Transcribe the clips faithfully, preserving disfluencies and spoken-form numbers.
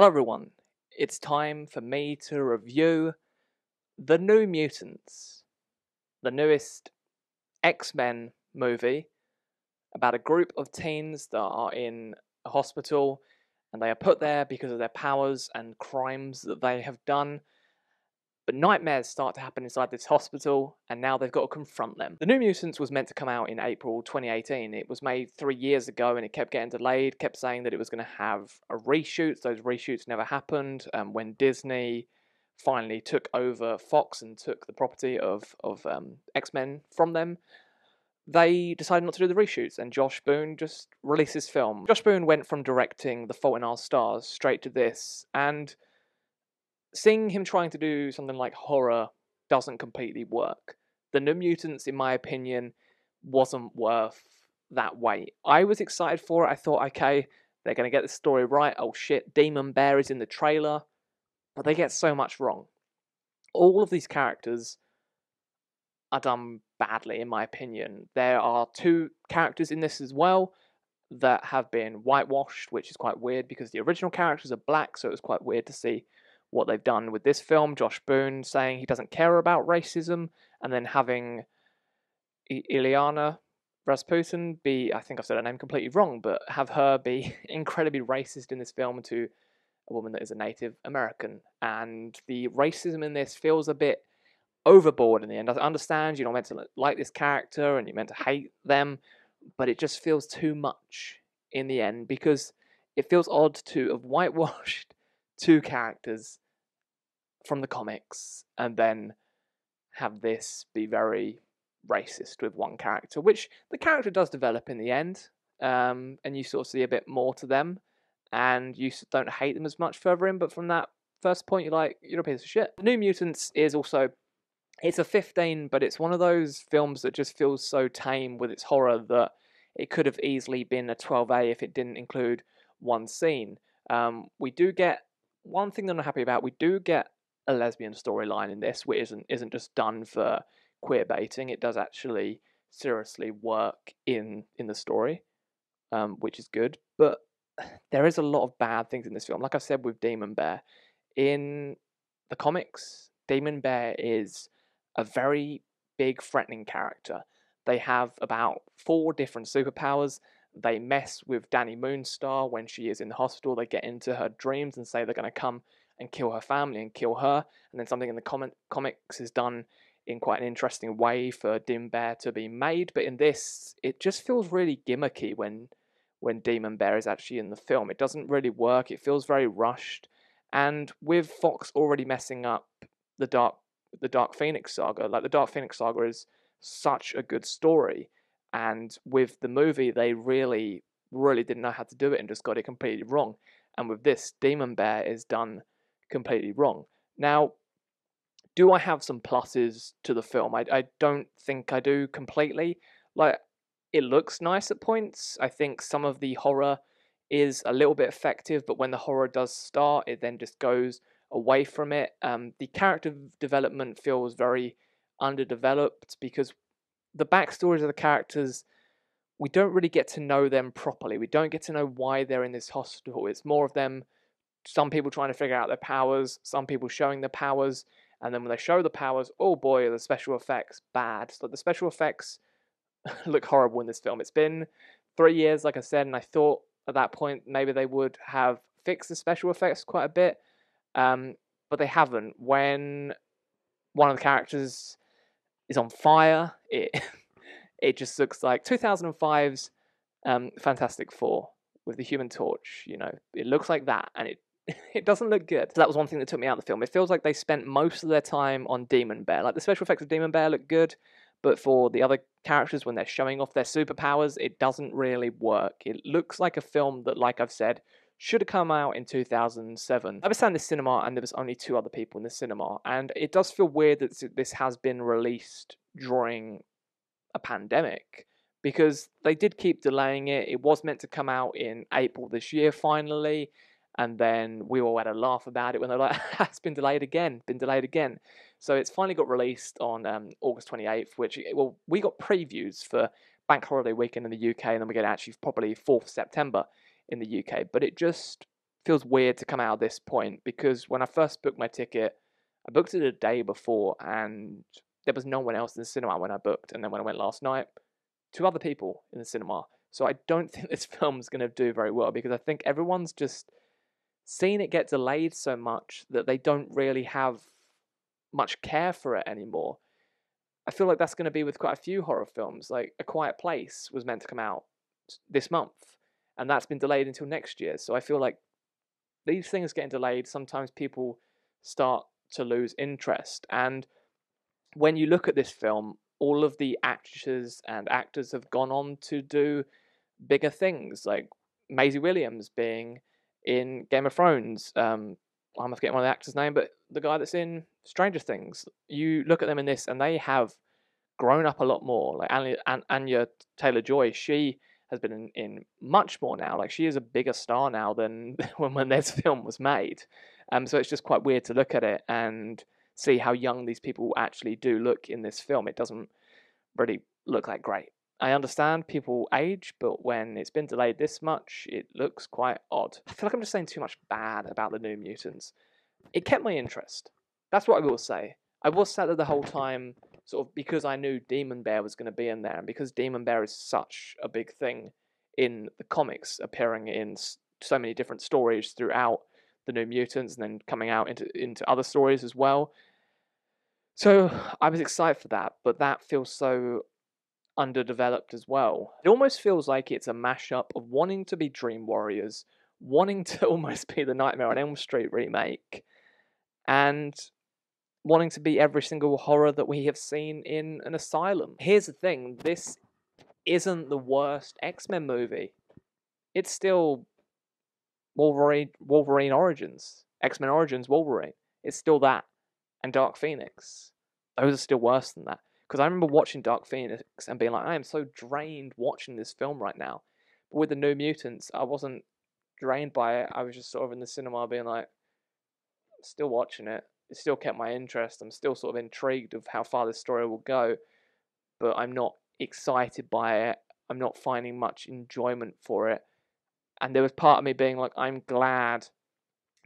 Hello everyone, it's time for me to review The New Mutants, the newest X-Men movie about a group of teens that are in a hospital and they are put there because of their powers and crimes that they have done. But nightmares start to happen inside this hospital, and now they've got to confront them. The New Mutants was meant to come out in April twenty eighteen. It was made three years ago, and it kept getting delayed, kept saying that it was going to have a reshoot. Those reshoots never happened. Um, when Disney finally took over Fox and took the property of, of um, X-Men from them, they decided not to do the reshoots, and Josh Boone just released his film. Josh Boone went from directing The Fault in Our Stars straight to this, and seeing him trying to do something like horror doesn't completely work. The New Mutants, in my opinion, wasn't worth that weight. I was excited for it. I thought, okay, they're going to get this story right. Oh shit, Demon Bear is in the trailer. But they get so much wrong. All of these characters are done badly, in my opinion. There are two characters in this as well that have been whitewashed, which is quite weird because the original characters are black, so it was quite weird to see what they've done with this film. Josh Boone saying he doesn't care about racism, and then having I Ileana Rasputin be, I think I've said her name completely wrong, but have her be incredibly racist in this film to a woman that is a Native American. And the racism in this feels a bit overboard in the end. I understand you're not meant to like this character and you're meant to hate them, but it just feels too much in the end because it feels odd to have whitewashed two characters from the comics and then have this be very racist with one character, which the character does develop in the end, um, and you sort of see a bit more to them and you don't hate them as much further in, but from that first point you're like, you're a piece of shit. The New Mutants is also, it's a fifteen, but it's one of those films that just feels so tame with its horror that it could have easily been a twelve A if it didn't include one scene. Um, we do get one thing that I'm not happy about, we do get a lesbian storyline in this, which isn't isn't just done for queer baiting. It does actually seriously work in in the story, um, which is good. But there is a lot of bad things in this film. Like I said with Demon Bear, in the comics, Demon Bear is a very big threatening character. They have about four different superpowers. They mess with Dani Moonstar when she is in the hospital. They get into her dreams and say they're going to come and kill her family and kill her. And then something in the com comics is done in quite an interesting way for Demon Bear to be made. But in this, it just feels really gimmicky when, when Demon Bear is actually in the film. It doesn't really work. It feels very rushed. And with Fox already messing up the Dark, the Dark Phoenix saga, like the Dark Phoenix saga is such a good story. And with the movie, they really, really didn't know how to do it and just got it completely wrong. And with this, Demon Bear is done completely wrong. Now, do I have some pluses to the film? I, I don't think I do completely. Like, it looks nice at points. I think some of the horror is a little bit effective, but when the horror does start, it then just goes away from it. Um, the character development feels very underdeveloped because the backstories of the characters, we don't really get to know them properly. We don't get to know why they're in this hospital. It's more of them, some people trying to figure out their powers, some people showing their powers, and then when they show the powers, oh boy, are the special effects bad. So the special effects look horrible in this film. It's been three years, like I said, and I thought at that point maybe they would have fixed the special effects quite a bit, um, but they haven't. When one of the characters is on fire, it it just looks like two thousand five's um, Fantastic Four with the Human Torch, you know. It looks like that, and it it doesn't look good. So that was one thing that took me out of the film. It feels like they spent most of their time on Demon Bear. Like, the special effects of Demon Bear look good, but for the other characters, when they're showing off their superpowers, it doesn't really work. It looks like a film that, like I've said, should have come out in two thousand seven. I was in the cinema and there was only two other people in the cinema, and it does feel weird that this has been released during a pandemic because they did keep delaying it. It was meant to come out in April this year finally, and then we all had a laugh about it when they're like, it's been delayed again, been delayed again. So it's finally got released on um, August twenty-eighth, which, well, we got previews for Bank Holiday Weekend in the U K, and then we get actually probably fourth September in the U K, but it just feels weird to come out at this point, because when I first booked my ticket, I booked it a day before and there was no one else in the cinema when I booked. And then when I went last night, two other people in the cinema. So I don't think this film's going to do very well, because I think everyone's just seen it get delayed so much that they don't really have much care for it anymore. I feel like that's going to be with quite a few horror films. Like A Quiet Place was meant to come out this month, and that's been delayed until next year. So I feel like these things getting delayed, sometimes people start to lose interest. And when you look at this film, all of the actresses and actors have gone on to do bigger things, like Maisie Williams being in Game of Thrones. Um, I'm forgetting one of the actors' name, but the guy that's in Stranger Things. You look at them in this, and they have grown up a lot more. Like Anya, Anya Taylor-Joy, she has been in, in much more now. Like she is a bigger star now than when, when this film was made. Um, so it's just quite weird to look at it and see how young these people actually do look in this film. It doesn't really look that great. I understand people age, but when it's been delayed this much, it looks quite odd. I feel like I'm just saying too much bad about The New Mutants. It kept my interest. That's what I will say. I was sat there the whole time, sort of, because I knew Demon Bear was going to be in there, and because Demon Bear is such a big thing in the comics, appearing in so many different stories throughout The New Mutants, and then coming out into, into other stories as well. So I was excited for that, but that feels so underdeveloped as well. It almost feels like it's a mashup of wanting to be Dream Warriors, wanting to almost be the Nightmare on Elm Street remake, and wanting to be every single horror that we have seen in an asylum. Here's the thing, this isn't the worst X-Men movie. It's still Wolverine, Wolverine Origins, X-Men Origins Wolverine. It's still that. And Dark Phoenix. Those are still worse than that. Because I remember watching Dark Phoenix and being like, I am so drained watching this film right now. But with The New Mutants, I wasn't drained by it. I was just sort of in the cinema being like, still watching it. It still kept my interest. I'm still sort of intrigued of how far this story will go. But I'm not excited by it. I'm not finding much enjoyment for it. And there was part of me being like, I'm glad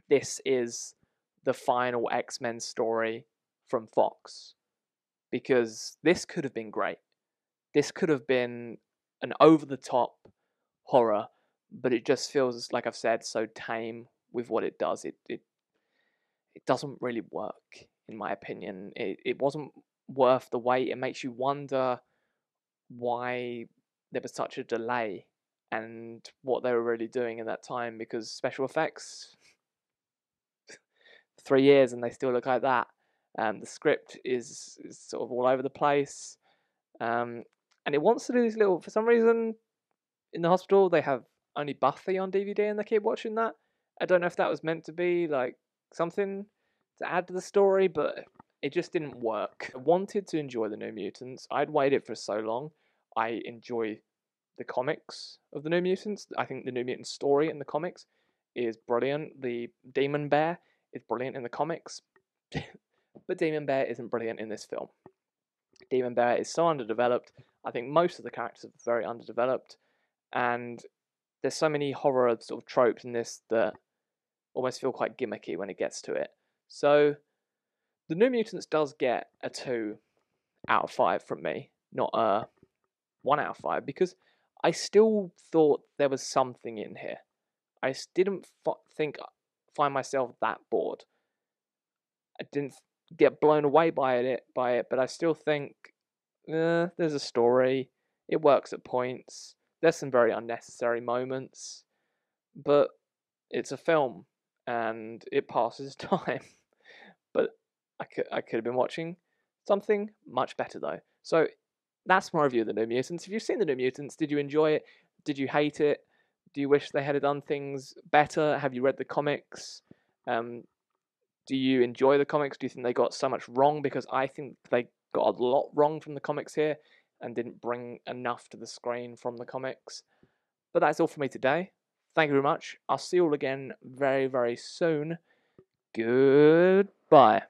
this is the final X-Men story from Fox, because this could have been great. This could have been an over-the-top horror, but it just feels, like I've said, so tame with what it does. It it, it doesn't really work, in my opinion. It, it wasn't worth the wait. It makes you wonder why there was such a delay and what they were really doing in that time, because special effects, three years and they still look like that. Um, the script is, is sort of all over the place. Um, and it wants to do these little, for some reason, in the hospital, they have only Buffy on D V D and they keep watching that. I don't know if that was meant to be like something to add to the story, but it just didn't work. I wanted to enjoy The New Mutants. I'd waited for so long. I enjoy the comics of The New Mutants. I think The New Mutants story in the comics is brilliant. The Demon Bear is brilliant in the comics, but Demon Bear isn't brilliant in this film. Demon Bear is so underdeveloped. I think most of the characters are very underdeveloped, and there's so many horror sort of tropes in this that almost feel quite gimmicky when it gets to it. So The New Mutants does get a two out of five from me, not a one out of five, because I still thought there was something in here. I didn't think... find myself that bored. I didn't get blown away by it, by it, but I still think eh, there's a story. It works at points. There's some very unnecessary moments, but it's a film and it passes time. But I could I could have been watching something much better though. So that's my review of The New Mutants. If you've seen The New Mutants, did you enjoy it? Did you hate it? Do you wish they had done things better? Have you read the comics? Um, do you enjoy the comics? Do you think they got so much wrong? Because I think they got a lot wrong from the comics here and didn't bring enough to the screen from the comics. But that's all for me today. Thank you very much. I'll see you all again very, very soon. Goodbye.